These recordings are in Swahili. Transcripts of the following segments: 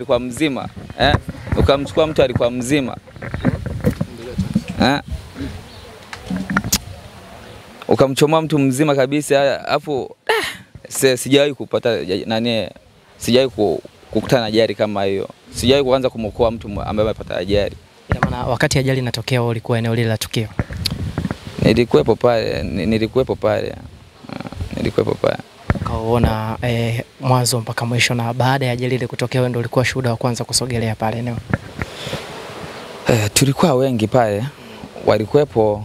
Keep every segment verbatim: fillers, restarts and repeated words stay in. alikuwa mzima eh, ukamchukua mtu alikuwa mzima eh, ukamchoma mtu mzima kabisa, afu ah, sijawahi kupata nani, sijawahi kukutana na ajali kama hiyo, sijawahi kuanza kumwokoa mtu ambaye amepata ajali. Kwa maana wakati ajali inatokea ulikuwa eneo lile la tukio? Nilikuwepo pale, nilikuwepo pale. Nilikuwepo pale. Ukaona eh, mwanzo mpaka mwisho, na baada ya ajali ile kutokea wewe ndio ulikuwa shuhuda wa kwanza kusogelea pale eneo? Eh, tulikuwa wengi pale. Walikuwepo,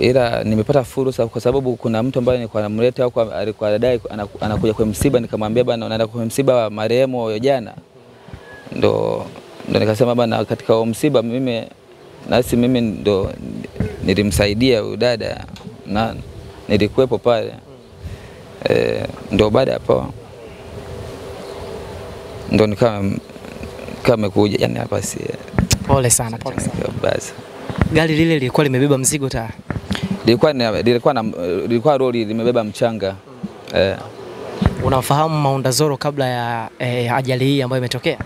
ila nimepata fursa kwa sababu kuna mtu ambaye nilikuwa namleta au alikuwa dai anakuja kwa msiba, nikamwambia bana unaenda kwa msiba wa marehemu jana. Ndo ndo nikasema bana katika msiba mimi nasi mimi ndo nilimsaidia udada na nilikuwepo pale. E, ndo baada hapo ndo nikam kama kuja yani hapa si. Pole sana, pole sana. Basi. Gari lile lilikuwa limebeba mzigo ta. Lilikuwa lilikuwa na lilikuwa lori limebeba mchanga. Eh. Unafahamu Maundazoro kabla ya eh, ajali hii ambayo imetokea?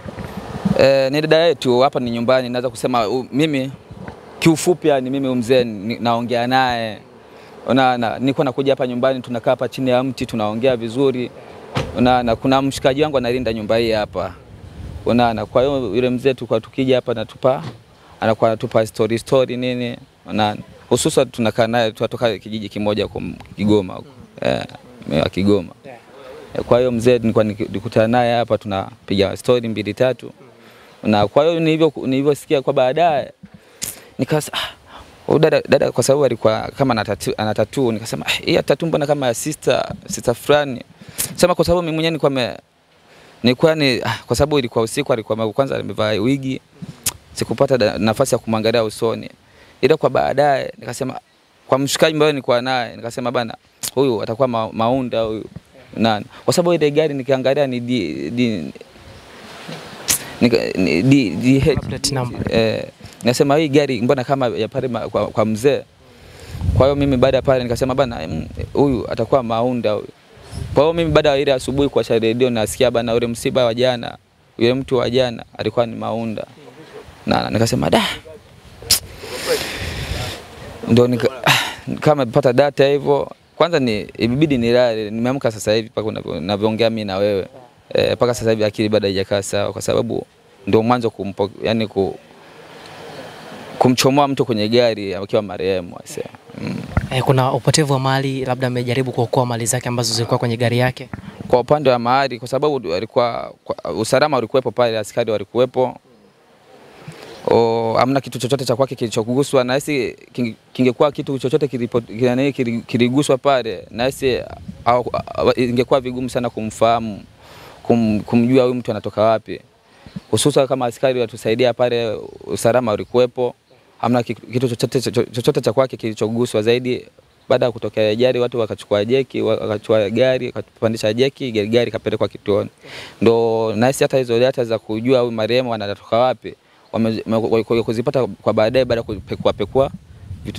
Eh, ni dada yetu hapa, ni nyumbani, naweza kusema u, mimi kiufupi yani mimi mzee naongea naye. Unaona niko nakuja hapa nyumbani, tunakaa hapa chini ya mti tunaongea vizuri. Unaona kuna mshikaji wangu analinda nyumba hii hapa. Unaona kwa hiyo yule mzee tu kwa tukija hapa natupa anakuwa anatupa story story nini. Unaona hususa tunakaa naye, tunatoka kijiji kimoja kwa Kigoma huko. Eh, mwa Kigoma. Kwa hiyo mzee nilikuwa nikutana naye hapa tunapiga story mbili tatu. Na kwa hiyo nilivyo nilivyosikia kwa baadaye nikasa ah, dada, dada kwa sababu alikuwa kama ana tattoo, nikasema hii tattoo mbona kama sister sister fulani, sema kwa sababu mimi mwenyewe nilikuwa nilikuwa ni ah, kwa sababu ilikuwa usiku, alikuwa kwanza amevaa wigi, sikupata nafasi ya kumwangalia usoni, ila kwa baadaye nikasema kwa mshikaji ambaye nilikuwa naye nikasema bana huyu atakuwa ma, Maunda huyu nani, kwa sababu ile gari nikiangalia ni di, di ni di di eh nasema hii gari mbona kama ya pale kwa, kwa mzee. Kwa hiyo mimi baada pale nikasema bana huyu atakuwa Maunda huyu. Kwa hiyo mimi baada ile asubuhi kwa radio nasikia bana ule msiba wa jana, yule mtu wa jana alikuwa ni Maunda. Na nikasema da. Ndio nika, kama nipata data hivyo kwanza ni ibibidi nilale, nimeamka sasa hivi paka unavyoongea mimi na wewe. Eh, paka sasa hivi akili bado haijakaa sawa, kwa sababu ndio mwanzo kumpo yani ku, kumchomoa mtu kwenye gari akiwa marehemu sasa. Mm. Eh, kuna upotevu wa mali, labda amejaribu kuokoa mali zake ambazo zilikuwa kwenye gari yake. Kwa upande wa mali, kwa sababu alikuwa usalama ulikuwepo pale, askari walikuwepo. O amna kitu chochote cha kwake kilichoguswa, na hisi kingekuwa kitu chochote kilipo kiliguswa pale, na hisi ingekuwa vigumu sana kumfahamu, Kum, kumjua huyu mtu anatoka wapi, hususa kama askari watusaidia pale, usalama ulikuwepo, hamna kitu chochote chochote cha kwake kilichoguswa. Zaidi baada ya kutokea ajali watu wakachukua jeki, wakachukua gari, wakapandisha jeki, gari, gari kapelekwa kituoni. Ndio nasi hata hizo data za kujua huyu marehemu anatoka wapi wamekuzipata kwa baadaye, baada kupekua pekua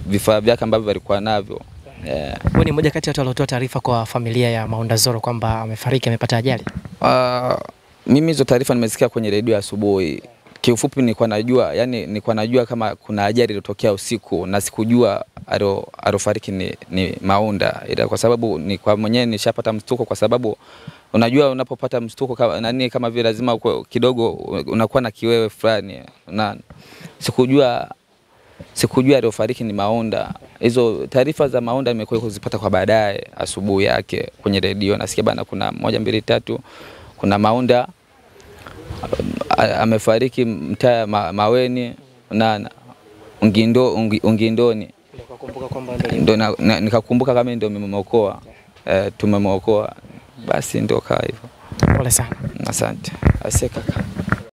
vifaa vyake ambavyo walikuwa navyo. Yeah. Wewe ni mmoja kati ya watu waliotoa taarifa kwa familia ya Maundazoro kwamba amefariki, amepata ajali? Uh, mimi hizo taarifa nimesikia kwenye redio asubuhi. Kiufupi nilikuwa najua, yani nilikuwa najua kama kuna ajali iliyotokea usiku, na sikujua alo alofariki ni, ni Maunda, ila kwa sababu ni kwa mwenyewe nishapata mshtuko, kwa sababu unajua unapopata mshtuko kama nani kama vile lazima kidogo unakuwa na kiwewe fulani. Na sikujua sikujua aliofariki ni Maunda. Hizo taarifa za Maunda nimekuwa kuzipata kwa baadaye asubuhi yake kwenye redio. Nasikia bana kuna moja mbili tatu, kuna Maunda amefariki mtaa ma, Maweni na Ungindo ungi, Ungindoni. Nikakumbuka kwamba ndio nikakumbuka kama ndio mmemuokoa. E, tumemuokoa. Basi ndio kaa hivyo. Pole sana. Asante. Asante kaka.